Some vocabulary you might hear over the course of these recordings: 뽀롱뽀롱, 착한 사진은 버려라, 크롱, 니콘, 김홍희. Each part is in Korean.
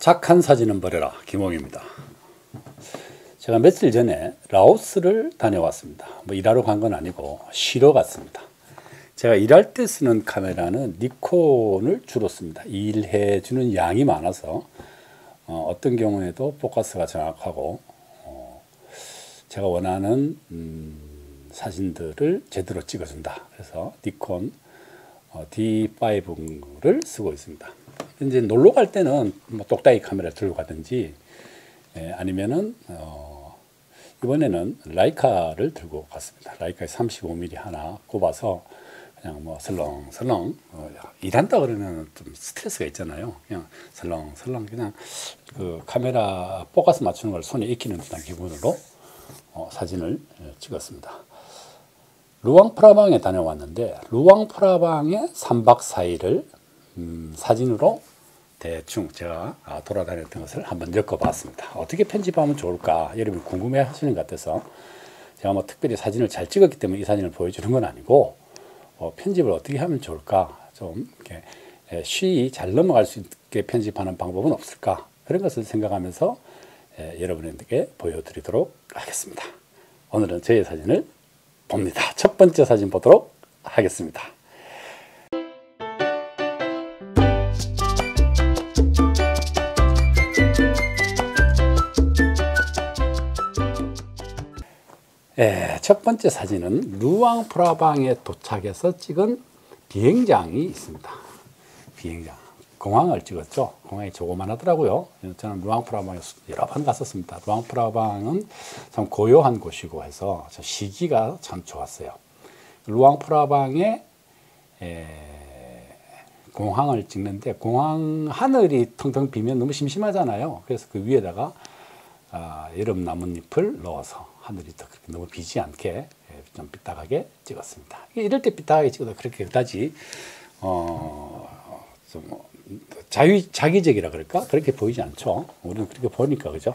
착한 사진은 버려라. 김홍희입니다. 제가 며칠 전에 라오스를 다녀왔습니다. 일하러 간 건 아니고 쉬러 갔습니다. 제가 일할 때 쓰는 카메라는 니콘을 주로 씁니다. 일해 주는 양이 많아서 어떤 경우에도 포커스가 정확하고 제가 원하는 사진들을 제대로 찍어준다. 그래서 니콘 D5를 쓰고 있습니다. 이제 놀러 갈 때는 뭐 똑딱이 카메라 들고 가든지 아니면은 이번에는 라이카를 들고 갔습니다. 라이카에 35mm 하나 꼽아서 그냥 뭐 설렁설렁 일한다 그러면 좀 스트레스가 있잖아요. 그냥 설렁설렁 그냥 그 카메라 포커스 맞추는 걸 손에 익히는 듯한 기분으로 사진을 찍었습니다. 루앙프라방에 다녀왔는데 루앙프라방에 3박 4일을 사진으로 대충 제가 돌아다녔던 것을 한번 엮어봤습니다. 어떻게 편집하면 좋을까 여러분 궁금해 하시는 것 같아서 제가 뭐 특별히 사진을 잘 찍었기 때문에 이 사진을 보여주는 건 아니고 편집을 어떻게 하면 좋을까 좀 이렇게 쉬이 잘 넘어갈 수 있게 편집하는 방법은 없을까 그런 것을 생각하면서 여러분에게 보여드리도록 하겠습니다. 오늘은 저의 사진을 봅니다. 첫 번째 사진 보도록 하겠습니다. 예, 첫 번째 사진은 루앙프라방에 도착해서 찍은 비행장이 있습니다. 비행장, 공항을 찍었죠. 공항이 조그만 하더라고요. 저는 루앙프라방에 여러 번 갔었습니다. 루앙프라방은 참 고요한 곳이고 해서 시기가 참 좋았어요. 루앙프라방에 공항을 찍는데 공항 하늘이 텅텅 비면 너무 심심하잖아요. 그래서 그 위에다가 여름 나뭇잎을 넣어서 하늘이 너무 비지 않게 좀 삐딱하게 찍었습니다. 이럴 때 삐딱하게 찍어도 그렇게 그다지 좀 자기적이라 그럴까? 그렇게 보이지 않죠. 우리는 그렇게 보니까 그죠?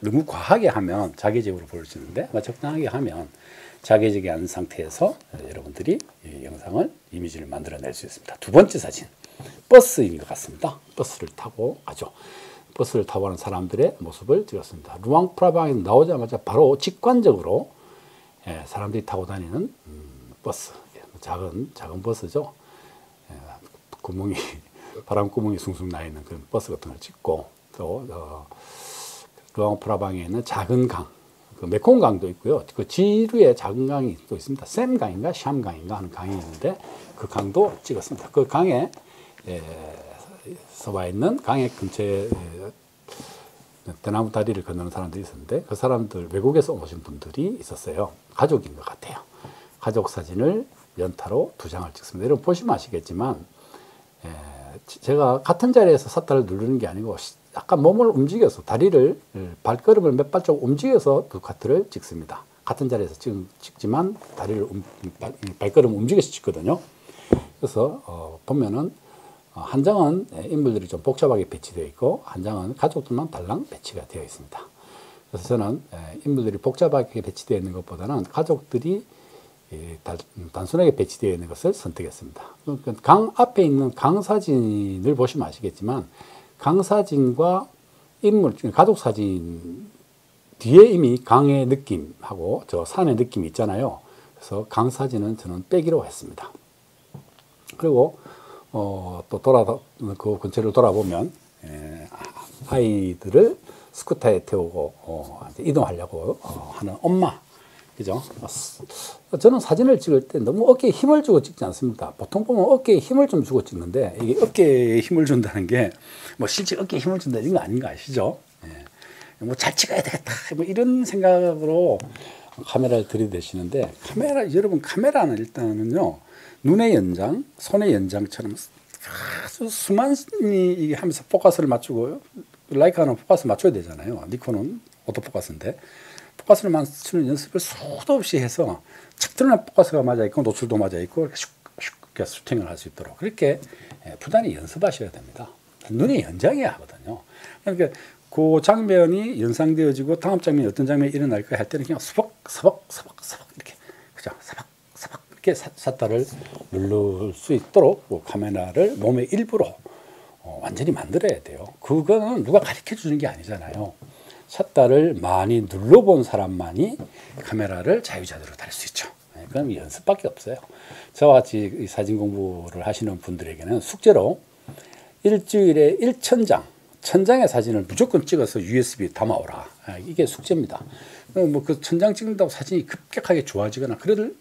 너무 과하게 하면 자기적으로 보여지는데 적당하게 하면 자기적이 않은 상태에서 여러분들이 이 영상을 이미지를 만들어낼 수 있습니다. 두 번째 사진 버스인 것 같습니다. 버스를 타고 가죠. 버스를 타고 가는 사람들의 모습을 찍었습니다. 루앙프라방에서 나오자마자 바로 직관적으로 사람들이 타고 다니는 버스, 작은 버스죠. 구멍이 바람구멍이 숭숭 나 있는 그런 버스 같은 걸 찍고 또 루앙프라방에 있는 작은 강, 그 메콩강도 있고요. 그 지류에 작은 강이 또 있습니다. 샘강인가 샴강인가 하는 강이 있는데 그 강도 찍었습니다. 그 강에 서와 있는 강의 근처에 대나무 다리를 건너는 사람들이 있었는데 그 사람들 외국에서 오신 분들이 있었어요. 가족인 것 같아요. 가족 사진을 연타로 2장을 찍습니다. 여러분 보시면 아시겠지만 제가 같은 자리에서 샷다를 누르는 게 아니고 약간 몸을 움직여서 다리를 발걸음을 몇 발짝 움직여서 두 카트를 찍습니다. 같은 자리에서 찍지만 다리를 발걸음을 움직여서 찍거든요. 그래서 보면은 한 장은 인물들이 좀 복잡하게 배치되어 있고 한 장은 가족들만 달랑 배치가 되어 있습니다. 그래서 저는 인물들이 복잡하게 배치되어 있는 것보다는 가족들이 단순하게 배치되어 있는 것을 선택했습니다. 강 앞에 있는 강 사진을 보시면 아시겠지만 강 사진과 인물, 가족 사진 뒤에 이미 강의 느낌하고 저 산의 느낌이 있잖아요. 그래서 강 사진은 저는 빼기로 했습니다. 그리고 또 그 근처를 돌아보면 아이들을 스쿠터에 태우고 이동하려고 하는 엄마, 그죠? 저는 사진을 찍을 때 너무 어깨에 힘을 주고 찍지 않습니다. 보통 보면 어깨에 힘을 좀 주고 찍는데 이게 어깨에 힘을 준다는 게 뭐 실제 어깨에 힘을 준다 이런 거 아닌 거 아시죠? 뭐 잘 찍어야 되겠다 뭐 이런 생각으로 카메라를 들이대시는데 여러분 카메라는 일단은요. 눈의 연장, 손의 연장처럼 아주 수많이 하면서 포커스를 맞추고 라이카는 포커스 맞춰야 되잖아요. 니콘은 오토포커스인데 포커스를 맞추는 연습을 수도 없이 해서 착 드러난 포커스가 맞아있고 노출도 맞아있고 이렇게 쉽게 슈팅을 할 수 있도록 그렇게 부단히 연습하셔야 됩니다. 눈이 연장해야 하거든요. 그러니까 그 장면이 연상되어지고 다음 장면이 어떤 장면이 일어날까 할 때는 그냥 서벅서벅 이렇게 그죠? 서벅서벅 이렇게 샷다를 누를 수 있도록 그 카메라를 몸의 일부로 완전히 만들어야 돼요. 그거는 누가 가르쳐 주는 게 아니잖아요. 샷다를 많이 눌러본 사람만이 카메라를 자유자재로 달 수 있죠. 그럼 연습밖에 없어요. 저와 같이 사진 공부를 하시는 분들에게는 숙제로 일주일에 1000장, 1000장의 사진을 무조건 찍어서 USB에 담아오라. 이게 숙제입니다. 뭐 그 1000장 찍는다고 사진이 급격하게 좋아지거나 그럴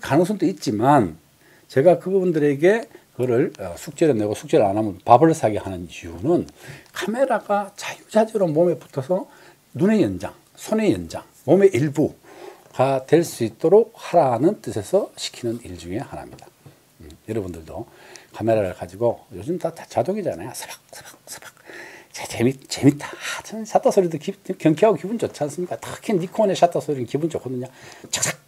가능성도 있지만, 제가 그분들에게 그거를 숙제를 내고 숙제를 안 하면 밥을 사게 하는 이유는, 카메라가 자유자재로 몸에 붙어서 눈의 연장, 손의 연장, 몸의 일부가 될 수 있도록 하라는 뜻에서 시키는 일 중에 하나입니다. 여러분들도 카메라를 가지고 요즘 다 자동이잖아요. 서박서박서박 재밌다. 저는 샷다 소리도 경쾌하고 기분 좋지 않습니까? 특히 니콘의 샷다 소리는 기분 좋거든요. 착삭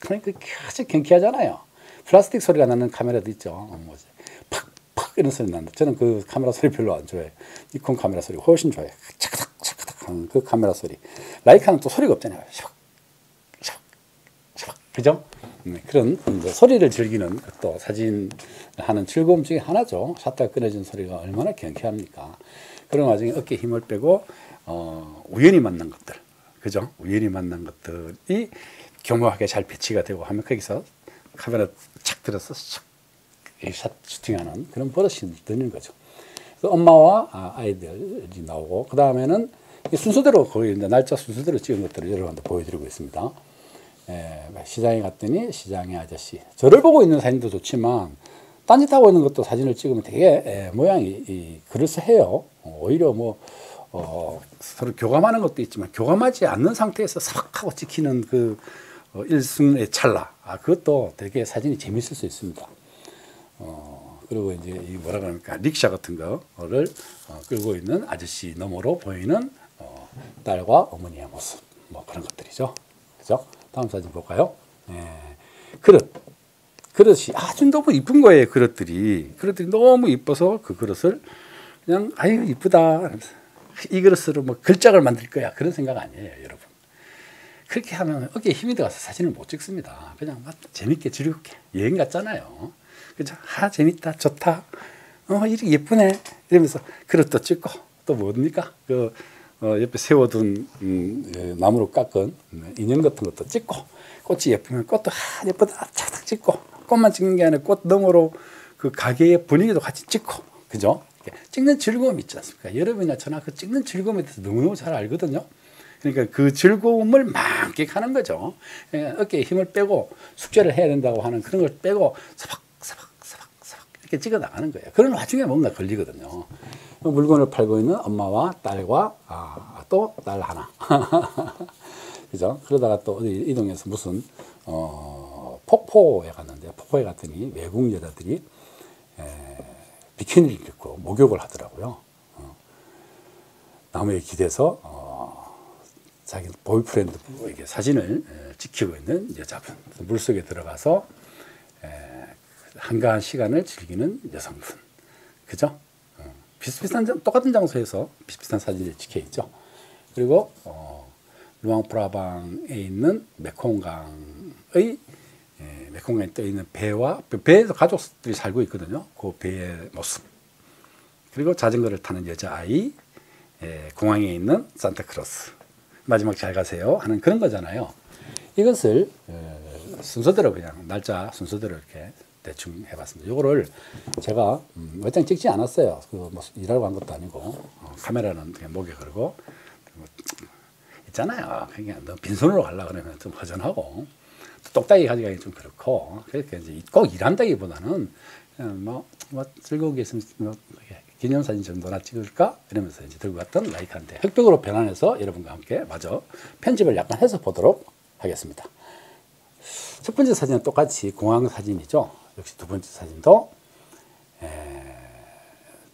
그러니까 아주 경쾌하잖아요. 플라스틱 소리가 나는 카메라도 있죠. 뭐지? 팍팍 이런 소리 난다. 저는 그 카메라 소리 별로 안 좋아해요. 니콘 카메라 소리 훨씬 좋아해요. 착삭착삭 하는 그 카메라 소리. 라이카는 또 소리가 없잖아요. 샥샥샥 그죠? 그런 소리를 즐기는 또 사진 하는 즐거움 중에 하나죠. 샷다 끊어진 소리가 얼마나 경쾌합니까? 그런 와중에 어깨 힘을 빼고 우연히 만난 것들, 그죠? 우연히 만난 것들이 교묘하게 잘 배치가 되고 하면 거기서 카메라 착 들어서 샷 슈팅하는 그런 버릇이 드는 거죠. 그래서 엄마와 아이들이 나오고, 그 다음에는 순서대로 거의 이제 날짜 순서대로 찍은 것들을 여러분한테 보여드리고 있습니다. 시장에 갔더니 시장의 아저씨, 저를 보고 있는 사진도 좋지만 딴짓하고 있는 것도 사진을 찍으면 되게 모양이 그럴싸해요. 오히려 뭐 서로 교감하는 것도 있지만 교감하지 않는 상태에서 싹 하고 찍히는 그 일순의 찰나, 그것도 되게 사진이 재밌을 수 있습니다. 그리고 이제 이 뭐라 그럽니까, 릭샤 같은 거를 끌고 있는 아저씨 너머로 보이는 딸과 어머니의 모습, 뭐 그런 것들이죠. 그죠? 다음 사진 볼까요? 그릇이 아주 너무 이쁜 거예요. 그릇들이 너무 이뻐서 그 그릇을 그냥 아유 이쁘다, 이 그릇으로 뭐 글작을 만들 거야, 그런 생각 아니에요, 여러분. 그렇게 하면 어깨에 힘이 들어가서 사진을 못 찍습니다. 그냥 막 재밌게 즐겁게 여행 갔잖아요. 그죠? 아 재밌다, 좋다, 이렇게 예쁘네 이러면서 그릇도 찍고, 또 뭡니까? 그 옆에 세워둔 나무로 깎은 인형 같은 것도 찍고, 꽃이 예쁘면 꽃도 예쁘다 착착 찍고, 꽃만 찍는 게 아니라 꽃 너머로 그 가게의 분위기도 같이 찍고, 그죠? 찍는 즐거움이 있지 않습니까? 여러분이나 저나 그 찍는 즐거움에 대해서 너무너무 잘 알거든요. 그러니까 그 즐거움을 만끽하는 거죠. 어깨에 힘을 빼고 숙제를 해야 된다고 하는 그런 걸 빼고 서박서박서박서박 이렇게 찍어 나가는 거예요. 그런 와중에 뭔가 걸리거든요. 물건을 팔고 있는 엄마와 딸과 또 딸 하나 그죠? 그러다가 또 어디 이동해서 무슨 폭포에 갔는데, 폭포에 갔더니 외국 여자들이 비키니를 입고 목욕을 하더라고요. 나무에 기대서 자기 보이프렌드에게 사진을 찍히고 있는 여자분, 물속에 들어가서 한가한 시간을 즐기는 여성분, 그죠? 똑같은 장소에서 비슷비슷한 사진이 찍혀있죠. 그리고 루앙프라방에 있는 메콩강에 떠있는 배와, 배에서 가족들이 살고 있거든요. 그 배의 모습, 그리고 자전거를 타는 여자아이, 공항에 있는 산타크로스, 마지막 잘 가세요 하는 그런 거잖아요. 이것을 순서대로 그냥 날짜 순서대로 이렇게 대충 해봤습니다. 요거를 제가 외장 찍지 않았어요. 뭐 일하고 한 것도 아니고, 카메라는 그냥 목에 걸고, 뭐 있잖아요. 그냥 너무 빈손으로 가려고 그러면 좀 허전하고, 똑딱이 가져가기 좀 그렇고, 그렇게 이제 꼭 일한다기보다는 그냥 뭐 즐거우게 있으면 뭐 기념사진 정도나 찍을까 이러면서 이제 들고 갔던 라이카인데, 흑백으로 변환해서 여러분과 함께 마저 편집을 약간 해서 보도록 하겠습니다. 첫 번째 사진은 똑같이 공항 사진이죠. 역시 두 번째 사진도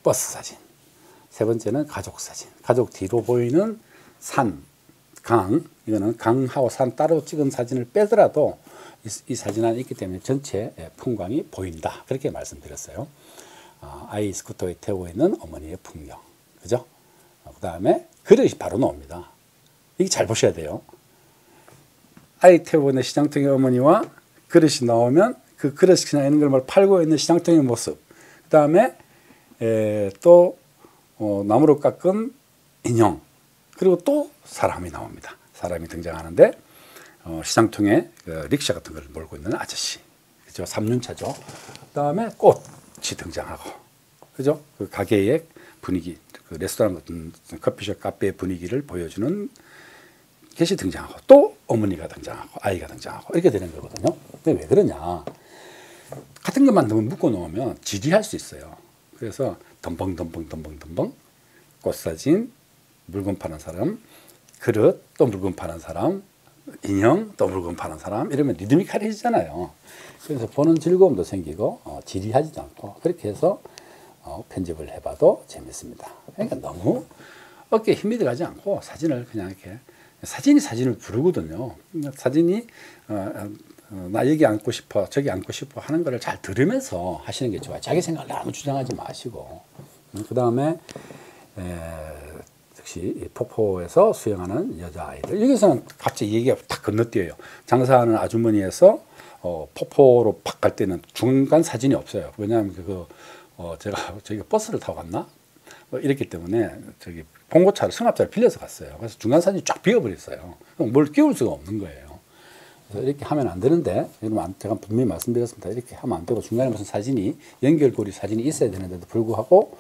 버스 사진, 세 번째는 가족 사진, 가족 뒤로 보이는 산, 강, 이거는 강하고 산 따로 찍은 사진을 빼더라도 이 사진 안에 있기 때문에 전체 풍광이 보인다, 그렇게 말씀드렸어요. 아이 스쿠터에 태우고 있는 어머니의 풍경, 그죠? 그 다음에 그릇이 바로 나옵니다. 이게 잘 보셔야 돼요. 아이 태우고 있는 시장통의 어머니와 그릇이 나오면 그 그릇이 그냥 있는 걸 팔고 있는 시장통의 모습, 그 다음에 또 나무로 깎은 인형, 그리고 또 사람이 나옵니다. 사람이 등장하는데 시장통에 릭샤 같은 걸 몰고 있는 아저씨, 그죠? 3륜차죠. 그다음에 꽃이 등장하고, 그죠? 그 가게의 분위기, 그 레스토랑 같은 커피숍, 카페의 분위기를 보여주는 게시 등장하고, 또 어머니가 등장하고, 아이가 등장하고, 이렇게 되는 거거든요. 근데 왜 그러냐? 같은 것만 너무 묶어 놓으면 지리할 수 있어요. 그래서 덤벙덤벙 꽃사진, 물건 파는 사람, 그릇, 또 물건 파는 사람, 인형, 또 물건 파는 사람, 이러면 리드미컬해지잖아요. 그래서 보는 즐거움도 생기고 지리하지도 않고, 그렇게 해서 편집을 해봐도 재밌습니다. 그러니까 너무 어깨에 힘이 들어가지 않고 사진을 그냥 이렇게, 사진이 사진을 부르거든요. 사진이 나 여기 앉고 싶어, 저기 앉고 싶어 하는 거를 잘 들으면서 하시는 게 좋아요. 자기 생각을 너무 주장하지 마시고. 그 다음에 역시 폭포에서 수영하는 여자아이들, 여기서는 갑자기 얘기가 딱 건너뛰어요. 장사하는 아주머니에서 폭포로 팍 갈 때는 중간 사진이 없어요. 왜냐하면 그거 제가 저기 버스를 타고 갔나? 이랬기 때문에 저기 봉고차를, 승합차를 빌려서 갔어요. 그래서 중간 사진이 쫙 비어버렸어요. 그럼 뭘 끼울 수가 없는 거예요. 그래서 이렇게 하면 안 되는데, 여러분 제가 분명히 말씀드렸습니다. 이렇게 하면 안 되고 중간에 무슨 사진이, 연결고리 사진이 있어야 되는데도 불구하고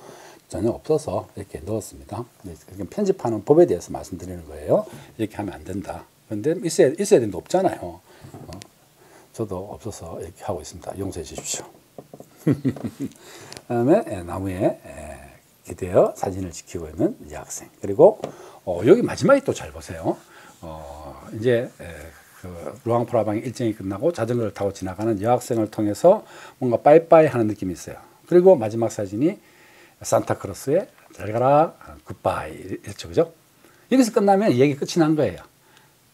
전혀 없어서 이렇게 넣었습니다. 편집하는 법에 대해서 말씀드리는 거예요. 이렇게 하면 안 된다. 그런데 있어야 되는데 없잖아요. 저도 없어서 이렇게 하고 있습니다. 용서해 주십시오. 그다음에 나무에 기대어 사진을 지키고 있는 이 학생. 그리고 여기 마지막에 또 잘 보세요. 이제 그 루앙프라방의 일정이 끝나고 자전거를 타고 지나가는 여학생을 통해서 뭔가 빠이빠이 하는 느낌이 있어요. 그리고 마지막 사진이 산타크로스의 잘 가라, 굿바이, 이랬죠. 그죠? 여기서 끝나면 얘기 끝이 난 거예요.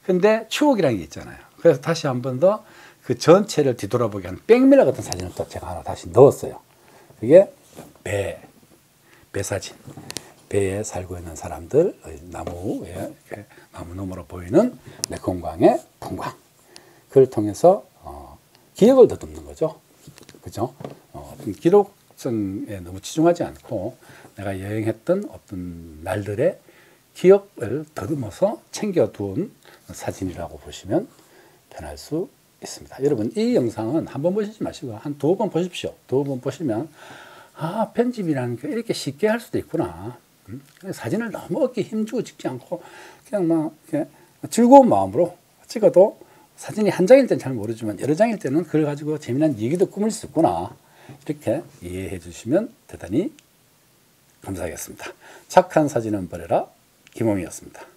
근데 추억이라는 게 있잖아요. 그래서 다시 한 번 더 그 전체를 뒤돌아보게 하는 백미러 같은 사진을 또 제가 하나 다시 넣었어요. 그게 배 사진. 배에 살고 있는 사람들, 나무에, 나무 너머로 보이는 메콩강의 풍광. 그걸 통해서 기억을 더듬는 거죠. 그죠? 기록, 너무 치중하지 않고 내가 여행했던 어떤 날들의 기억을 더듬어서 챙겨둔 사진이라고 보시면 편할 수 있습니다. 여러분, 이 영상은 한 번 보시지 마시고 한 두 번 보십시오. 두 번 보시면 아, 편집이라는 게 이렇게 쉽게 할 수도 있구나. 사진을 너무 어깨에 힘주고 찍지 않고 그냥 막 이렇게 즐거운 마음으로 찍어도, 사진이 한 장일 때는 잘 모르지만 여러 장일 때는 그걸 가지고 재미난 얘기도 꾸밀 수 있구나. 이렇게 이해해 주시면 대단히 감사하겠습니다. 착한 사진은 버려라, 김홍희였습니다.